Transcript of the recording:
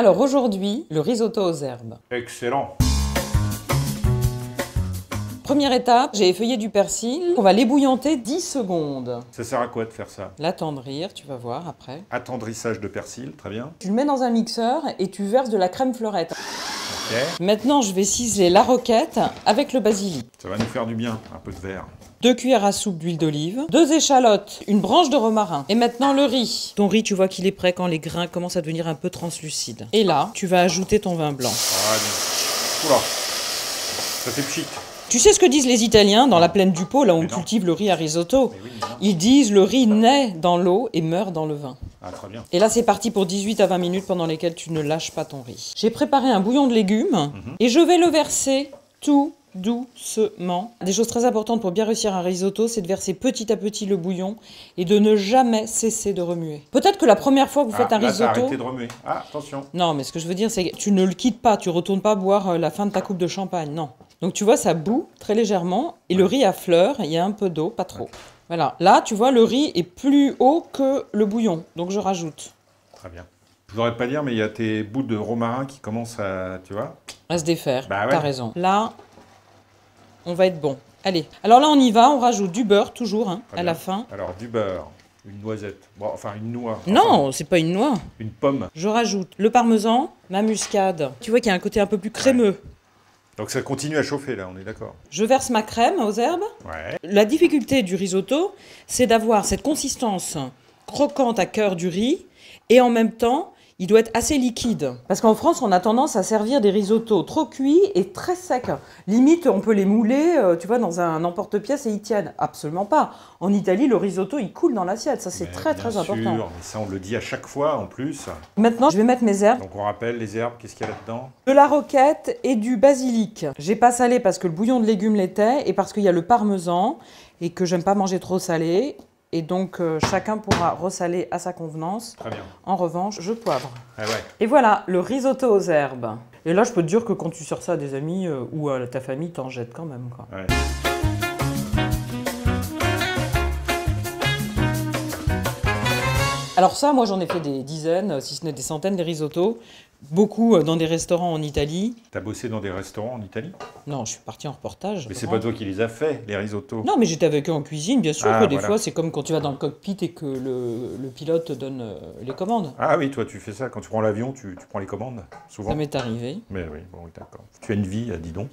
Alors aujourd'hui, le risotto aux herbes. Excellent. Première étape, j'ai effeuillé du persil. On va l'ébouillanter 10 secondes. Ça sert à quoi de faire ça? L'attendrir, tu vas voir après. Attendrissage de persil, très bien. Tu le mets dans un mixeur et tu verses de la crème fleurette. Okay. Maintenant, je vais ciseler la roquette avec le basilic. Ça va nous faire du bien, un peu de vert. 2 cuillères à soupe d'huile d'olive, 2 échalotes, une branche de romarin. Et maintenant le riz. Ton riz, tu vois qu'il est prêt quand les grains commencent à devenir un peu translucides. Et là, tu vas ajouter ton vin blanc. Ah, bien. Oula, ça fait pchit. Tu sais ce que disent les Italiens dans la plaine du Pô, là où on cultive le riz à risotto? Oui, ils disent le riz naît dans l'eau et meurt dans le vin. Ah, très bien. Et là, c'est parti pour 18 à 20 minutes pendant lesquelles tu ne lâches pas ton riz. J'ai préparé un bouillon de légumes et je vais le verser tout doucement. Des choses très importantes pour bien réussir un risotto, c'est de verser petit à petit le bouillon et de ne jamais cesser de remuer. Peut-être que la première fois que vous faites un risotto... Arrêtez de remuer. Ah, attention. Non, mais ce que je veux dire, c'est que tu ne le quittes pas, tu retournes pas boire la fin de ta coupe de champagne, non. Donc tu vois, ça bout très légèrement et le riz affleure, il y a un peu d'eau, pas trop. Voilà, là tu vois, le riz est plus haut que le bouillon, donc je rajoute. Très bien. Je voudrais pas dire, mais il y a tes bouts de romarin qui commencent à, tu vois... À se défaire, bah, ouais. T'as raison. Là, on va être bon. Allez, alors là on y va, on rajoute du beurre, toujours, hein, à la fin. Alors du beurre, une noisette, bon, enfin une noix. Non, c'est pas une noix. Une pomme. Je rajoute le parmesan, ma muscade. Tu vois qu'il y a un côté un peu plus crémeux. Ouais. Donc ça continue à chauffer là, on est d'accord. Je verse ma crème aux herbes. Ouais. La difficulté du risotto, c'est d'avoir cette consistance croquante à cœur du riz et en même temps, il doit être assez liquide. Parce qu'en France, on a tendance à servir des risottos trop cuits et très secs. Limite, on peut les mouler, tu vois, dans un emporte-pièce et ils tiennent. Absolument pas. En Italie, le risotto, il coule dans l'assiette. Ça, c'est très, très important. Bien sûr, mais ça, on le dit à chaque fois, en plus. Maintenant, je vais mettre mes herbes. Donc, on rappelle les herbes, qu'est-ce qu'il y a là-dedans? De la roquette et du basilic. J'ai pas salé parce que le bouillon de légumes l'était et parce qu'il y a le parmesan et que j'aime pas manger trop salé. Et donc, chacun pourra ressaler à sa convenance. Très bien. En revanche, je poivre. Ah ouais. Et voilà, le risotto aux herbes. Et là, je peux te dire que quand tu sers ça à des amis ou à ta famille, t'en jettes quand même, quoi. Ouais. Alors ça, moi, j'en ai fait des dizaines, si ce n'est des centaines, des risottos. Beaucoup dans des restaurants en Italie. T'as bossé dans des restaurants en Italie? Non, je suis partie en reportage. Mais c'est pas toi qui les as fait, les risottos? Non, mais j'étais avec eux en cuisine, bien sûr. Ah, que des fois, c'est comme quand tu vas dans le cockpit et que le pilote te donne les commandes. Ah oui, toi, tu fais ça. Quand tu prends l'avion, tu prends les commandes, souvent. Ça m'est arrivé. Mais oui, bon, d'accord. Tu as une vie, dis donc.